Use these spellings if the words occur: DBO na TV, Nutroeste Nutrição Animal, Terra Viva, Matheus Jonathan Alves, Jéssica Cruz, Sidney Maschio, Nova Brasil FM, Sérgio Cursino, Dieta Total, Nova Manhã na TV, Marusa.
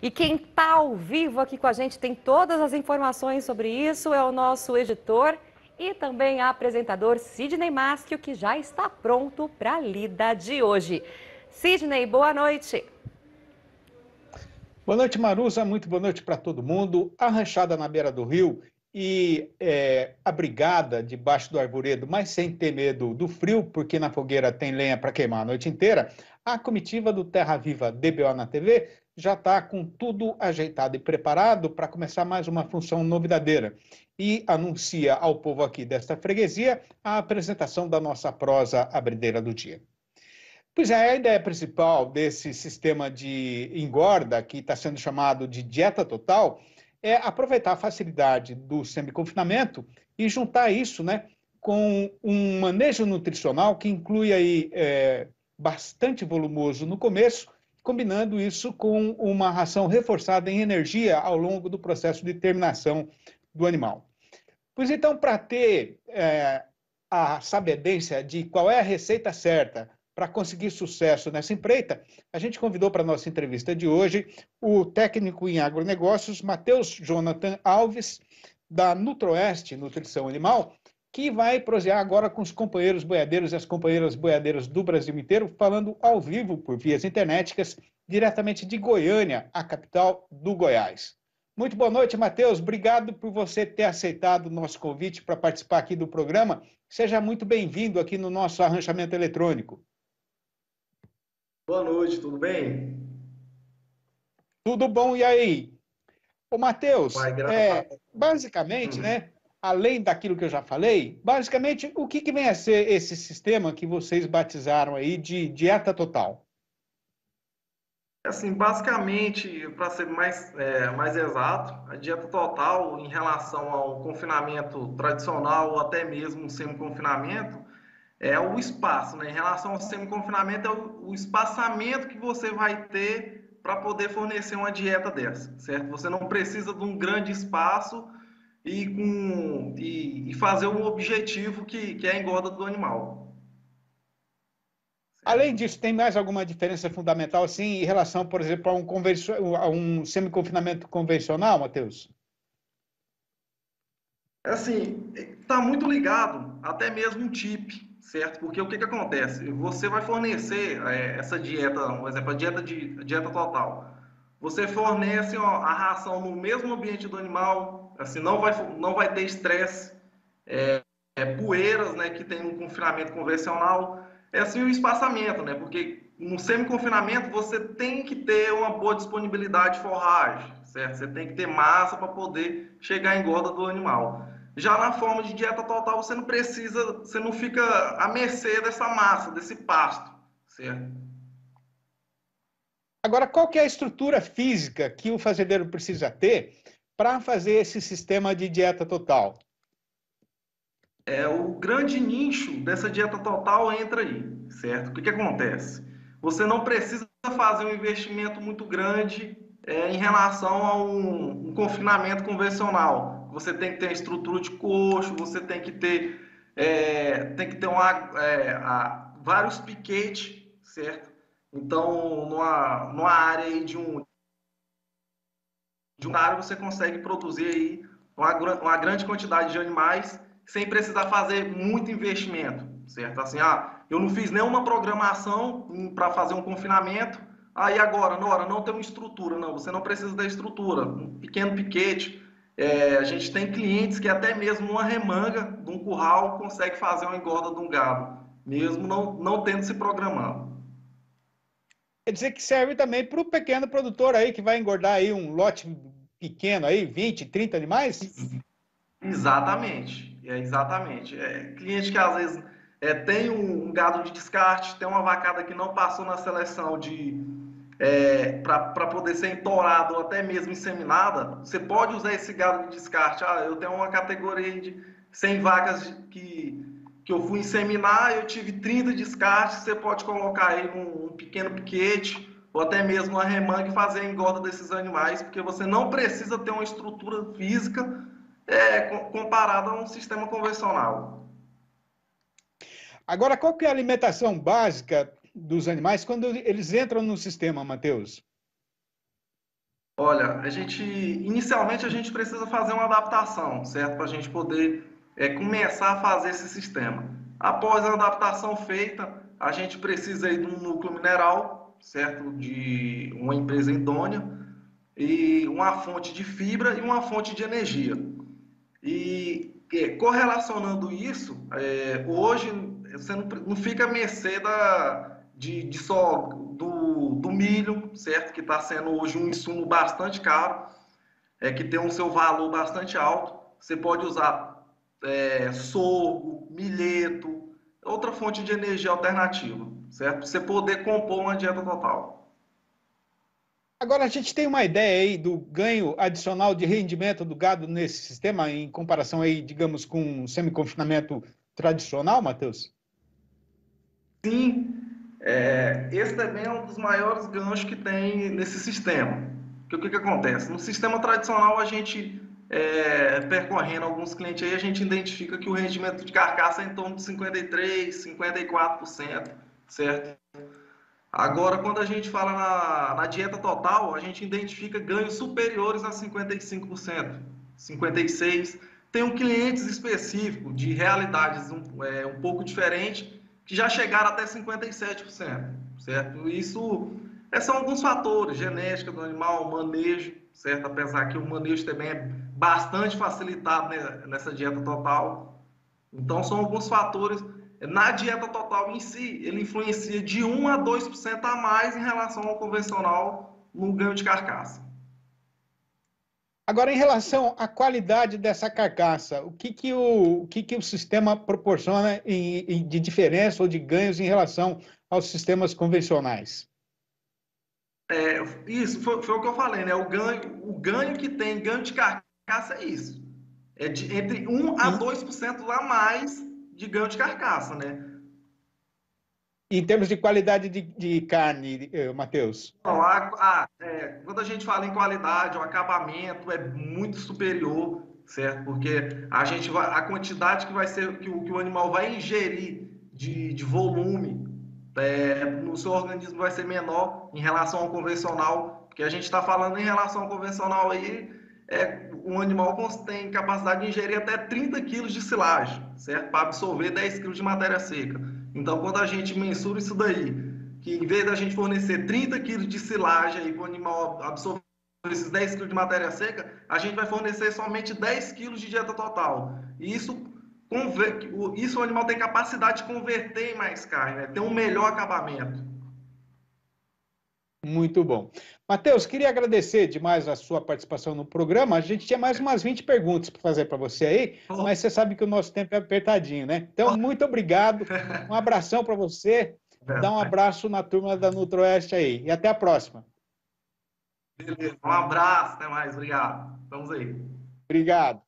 E quem está ao vivo aqui com a gente tem todas as informações sobre isso, é o nosso editor e também apresentador Sidney Maschio, que já está pronto para a lida de hoje. Sidney, boa noite. Boa noite, Marusa. Muito boa noite para todo mundo. A ranchada na beira do rio e abrigada debaixo do arvoredo, mas sem ter medo do frio, porque na fogueira tem lenha para queimar a noite inteira, a comitiva do Terra Viva DBO na TV já está com tudo ajeitado e preparado para começar mais uma função novidadeira. E anuncia ao povo aqui desta freguesia a apresentação da nossa prosa abrideira do dia. Pois é, a ideia principal desse sistema de engorda, que está sendo chamado de dieta total, é aproveitar a facilidade do semi-confinamento e juntar isso, né, com um manejo nutricional que inclui aí bastante volumoso no começo, combinando isso com uma ração reforçada em energia ao longo do processo de terminação do animal. Pois então, para ter a sabedência de qual é a receita certa para conseguir sucesso nessa empreita, a gente convidou para a nossa entrevista de hoje o técnico em agronegócios, Matheus Jonathan Alves, da Nutroeste Nutrição Animal, que vai prosear agora com os companheiros boiadeiros e as companheiras boiadeiras do Brasil inteiro, falando ao vivo por vias internéticas, diretamente de Goiânia, a capital do Goiás. Muito boa noite, Matheus. Obrigado por você ter aceitado o nosso convite para participar aqui do programa. Seja muito bem-vindo aqui no nosso arranjamento eletrônico. Boa noite, tudo bem? Tudo bom, e aí? Ô, Matheus, basicamente, né? Além daquilo que eu já falei, basicamente, o que vem a ser esse sistema que vocês batizaram aí de dieta total? Assim, basicamente, para ser mais exato, a dieta total, em relação ao confinamento tradicional ou até mesmo semi-confinamento, é o espaço, né? Em relação ao semi-confinamento, é o espaçamento que você vai ter para poder fornecer uma dieta dessa, certo? Você não precisa de um grande espaço e fazer um objetivo que é a engorda do animal. Além disso, tem mais alguma diferença fundamental assim, em relação, por exemplo, a um semi-confinamento convencional, Matheus? Assim, está muito ligado até mesmo o TIP, certo? Porque o que acontece? Você vai fornecer essa dieta, por exemplo, a dieta total. Você fornece a ração no mesmo ambiente do animal. Assim, não vai ter estresse, poeiras, né, que tem um confinamento convencional. É assim o espaçamento, né, porque no semi-confinamento você tem que ter uma boa disponibilidade de forragem, certo? Você tem que ter massa para poder chegar à engorda do animal. Já na forma de dieta total, você não fica à mercê dessa massa, desse pasto, certo? Agora, qual que é a estrutura física que o fazendeiro precisa ter para fazer esse sistema de dieta total? O grande nicho dessa dieta total entra aí, certo? O que acontece? Você não precisa fazer um investimento muito grande em relação a um confinamento convencional. Você tem que ter estrutura de coxo, você tem que ter vários piquetes, certo? Então, numa área aí de um área você consegue produzir aí uma grande quantidade de animais sem precisar fazer muito investimento, certo? Assim, eu não fiz nenhuma programação para fazer um confinamento, aí agora, na hora, não tem uma estrutura. Não, você não precisa da estrutura, um pequeno piquete. A gente tem clientes que até mesmo uma remanga de um curral consegue fazer uma engorda de um gado, mesmo não tendo se programado. Quer dizer que serve também para o pequeno produtor aí que vai engordar aí um lote pequeno aí, 20, 30 animais? Exatamente, exatamente. Cliente que às vezes tem um gado de descarte, tem uma vacada que não passou na seleção para poder ser entourado ou até mesmo inseminada, você pode usar esse gado de descarte. Eu tenho uma categoria de 100 vacas que eu fui inseminar, eu tive 30 descartes, você pode colocar aí um pequeno piquete ou até mesmo uma remanga e fazer a engorda desses animais, porque você não precisa ter uma estrutura física comparada a um sistema convencional. Agora, qual que é a alimentação básica dos animais quando eles entram no sistema, Matheus? Olha, inicialmente a gente precisa fazer uma adaptação, certo? Para a gente poder começar a fazer esse sistema. Após a adaptação feita, a gente precisa aí de um núcleo mineral, certo? De uma empresa idônea, e uma fonte de fibra e uma fonte de energia. E correlacionando isso, hoje você não fica à mercê do milho, certo? Que está sendo hoje um insumo bastante caro, que tem um seu valor bastante alto. Você pode usar sorgo, milheto, outra fonte de energia alternativa, certo? Para você poder compor uma dieta total. Agora a gente tem uma ideia aí do ganho adicional de rendimento do gado nesse sistema em comparação aí, digamos, com o semi-confinamento tradicional, Matheus? Sim. Esse também é um dos maiores ganhos que tem nesse sistema. Porque o que acontece? No sistema tradicional, a gente, percorrendo alguns clientes aí, a gente identifica que o rendimento de carcaça é em torno de 53%, 54%, certo? Agora, quando a gente fala na dieta total, a gente identifica ganhos superiores a 55%, 56%. Tem um cliente específico de realidades um pouco diferente, que já chegaram até 57%, certo? Isso são alguns fatores, genética do animal, manejo, certo? Apesar que o manejo também é bastante facilitado nessa dieta total. Então, são alguns fatores. Na dieta total em si, ele influencia de 1 a 2% a mais em relação ao convencional no ganho de carcaça. Agora, em relação à qualidade dessa carcaça, o que o sistema proporciona de diferença ou de ganhos em relação aos sistemas convencionais? Isso foi o que eu falei, né? O ganho que tem, ganho de carcaça é isso. É entre 1 a 2% a mais de ganho de carcaça, né? Em termos de qualidade de carne, Matheus? Não, quando a gente fala em qualidade, o acabamento é muito superior, certo? Porque a quantidade que o animal vai ingerir de volume no seu organismo vai ser menor em relação ao convencional. Porque a gente está falando em relação ao convencional aí, um animal tem capacidade de ingerir até 30 kg de silagem, certo? Para absorver 10 kg de matéria seca. Então, quando a gente mensura isso daí, que em vez da gente fornecer 30 kg de silagem para o animal absorver esses 10 kg de matéria seca, a gente vai fornecer somente 10 kg de dieta total. E isso o animal tem capacidade de converter em mais carne, né? Ter um melhor acabamento. Muito bom. Matheus, queria agradecer demais a sua participação no programa. A gente tinha mais umas 20 perguntas para fazer para você aí, mas você sabe que o nosso tempo é apertadinho, né? Então, muito obrigado. Um abração para você. Dá um abraço na turma da Nutroeste aí. E até a próxima. Beleza. Um abraço. Até mais. Obrigado. Vamos aí. Obrigado.